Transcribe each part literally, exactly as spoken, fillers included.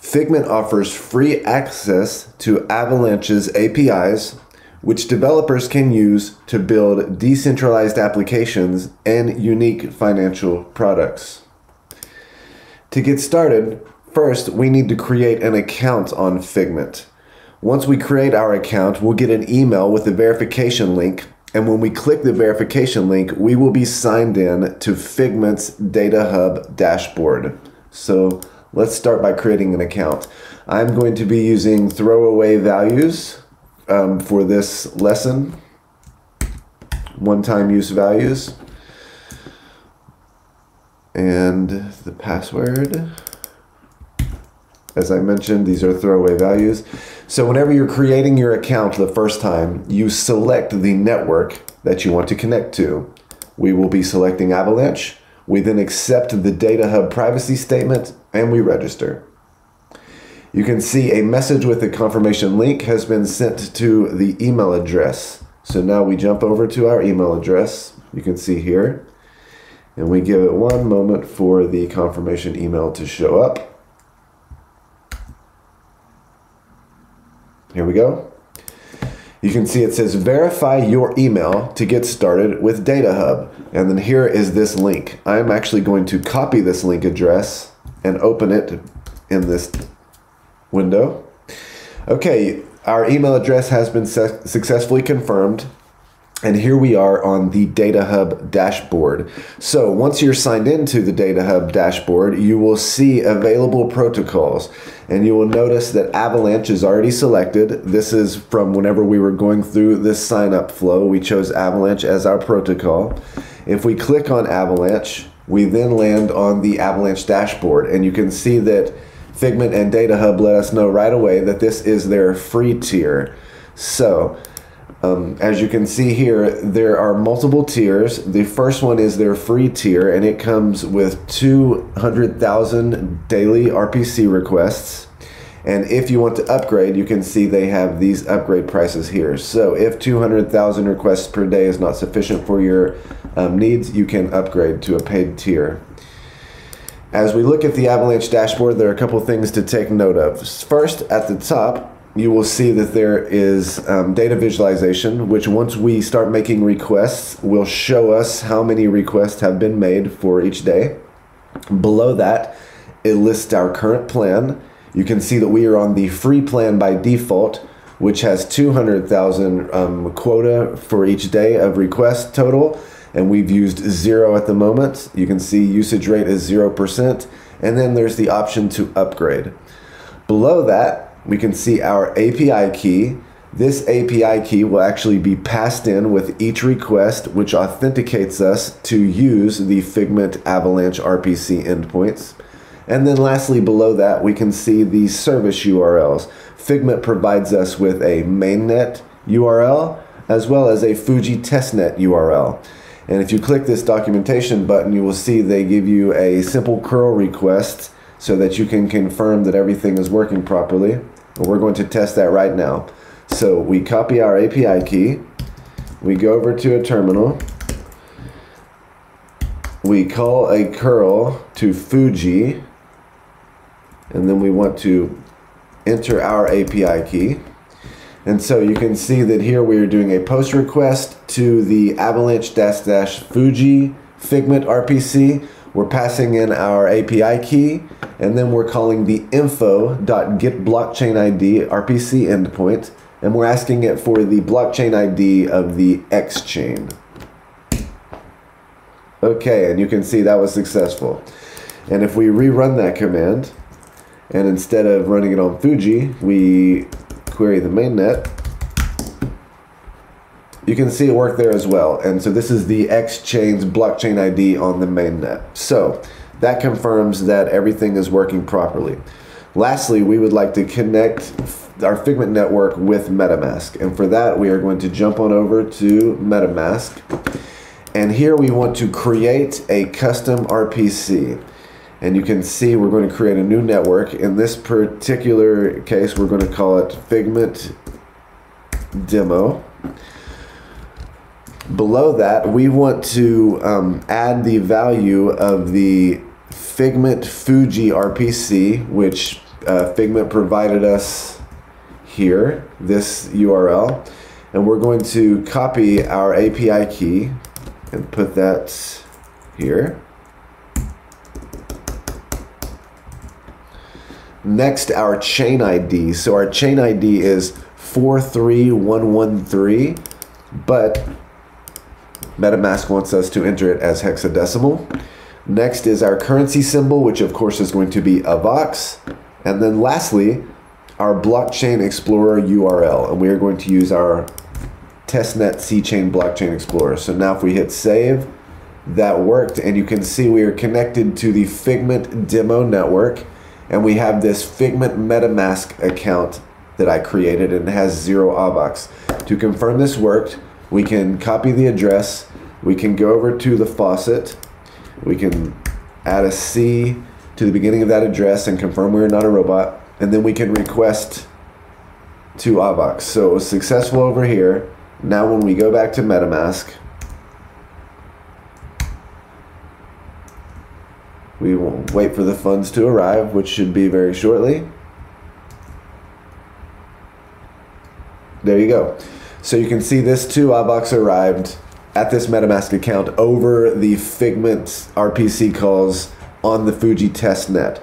Figment offers free access to Avalanche's A P Is, which developers can use to build decentralized applications and unique financial products. To get started, first, we need to create an account on Figment. Once we create our account, we'll get an email with a verification link, and when we click the verification link, we will be signed in to Figment's DataHub dashboard. So let's start by creating an account. I'm going to be using throwaway values um, for this lesson, one-time use values, and the password. As I mentioned, these are throwaway values. So whenever you're creating your account the first time, you select the network that you want to connect to. We will be selecting Avalanche. We then accept the DataHub privacy statement and we register. You can see a message with a confirmation link has been sent to the email address. So now we jump over to our email address. You can see here. And we give it one moment for the confirmation email to show up. Here we go. You can see it says verify your email to get started with DataHub. And then here is this link. I'm actually going to copy this link address and open it in this window. Okay, our email address has been successfully confirmed. And here we are on the DataHub dashboard. So once you're signed into the DataHub dashboard, you will see available protocols. And you will notice that Avalanche is already selected. This is from whenever we were going through this sign up flow, we chose Avalanche as our protocol. If we click on Avalanche, we then land on the Avalanche dashboard. And you can see that Figment and DataHub let us know right away that this is their free tier. So Um, as you can see here, there are multiple tiers. The first one is their free tier, and it comes with two hundred thousand daily R P C requests. And if you want to upgrade, you can see they have these upgrade prices here. So if two hundred thousand requests per day is not sufficient for your um, needs, you can upgrade to a paid tier. As we look at the Avalanche dashboard, there are a couple things to take note of. First, at the top, you will see that there is um, data visualization, which once we start making requests will show us how many requests have been made for each day. Below that, it lists our current plan. You can see that we are on the free plan by default, which has two hundred thousand um, quota for each day of request total, and we've used zero at the moment. You can see usage rate is zero percent, and then there's the option to upgrade. Below that, we can see our A P I key. This A P I key will actually be passed in with each request, which authenticates us to use the Figment Avalanche R P C endpoints. And then lastly, below that, we can see the service U R Ls. Figment provides us with a mainnet U R L, as well as a Fuji testnet U R L. And if you click this documentation button, you will see they give you a simple curl request so that you can confirm that everything is working properly. And we're going to test that right now. So we copy our A P I key, we go over to a terminal, we call a curl to Fuji, and then we want to enter our A P I key. And so you can see that here we are doing a post request to the Avalanche dash dash Fuji Figment R P C. We're passing in our A P I key, and then we're calling the info.getBlockchainId R P C endpoint, and we're asking it for the blockchain I D of the X chain. Okay, and you can see that was successful. And if we rerun that command, and instead of running it on Fuji, we query the mainnet, you can see it work there as well. And so this is the X chain's blockchain I D on the mainnet. So that confirms that everything is working properly. Lastly, we would like to connect our Figment network with MetaMask. And for that, we are going to jump on over to MetaMask. And here we want to create a custom R P C. And you can see we're going to create a new network. In this particular case, we're going to call it Figment Demo. Below that, we want to um, add the value of the Figment Fuji R P C, which uh, Figment provided us here, this U R L, and we're going to copy our A P I key and put that here. Next, our chain I D. So our chain I D is four three one one three, but MetaMask wants us to enter it as hexadecimal. Next is our currency symbol, which of course is going to be AVAX. And then lastly, our blockchain explorer U R L. And we are going to use our testnet C chain blockchain explorer. So now if we hit save, that worked. And you can see we are connected to the Figment demo network. And we have this Figment MetaMask account that I created, and it has zero AVAX. To confirm this worked, we can copy the address, we can go over to the faucet, we can add a C to the beginning of that address and confirm we're not a robot, and then we can request to AVAX. So it was successful over here. Now when we go back to MetaMask, we will wait for the funds to arrive, which should be very shortly. There you go. So you can see this too, AVAX arrived at this MetaMask account over the Figment R P C calls on the Fuji testnet.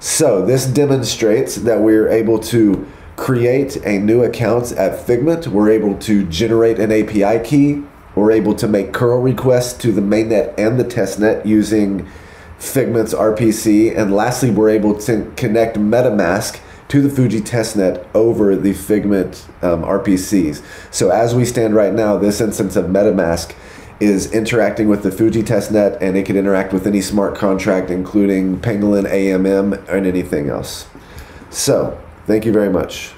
So this demonstrates that we're able to create a new account at Figment. We're able to generate an A P I key. We're able to make curl requests to the mainnet and the testnet using Figment's R P C. And lastly, we're able to connect MetaMask to the Fuji testnet over the Figment um, R P Cs. So as we stand right now, this instance of MetaMask is interacting with the Fuji testnet, and it can interact with any smart contract, including Pangolin, A M M, and anything else. So thank you very much.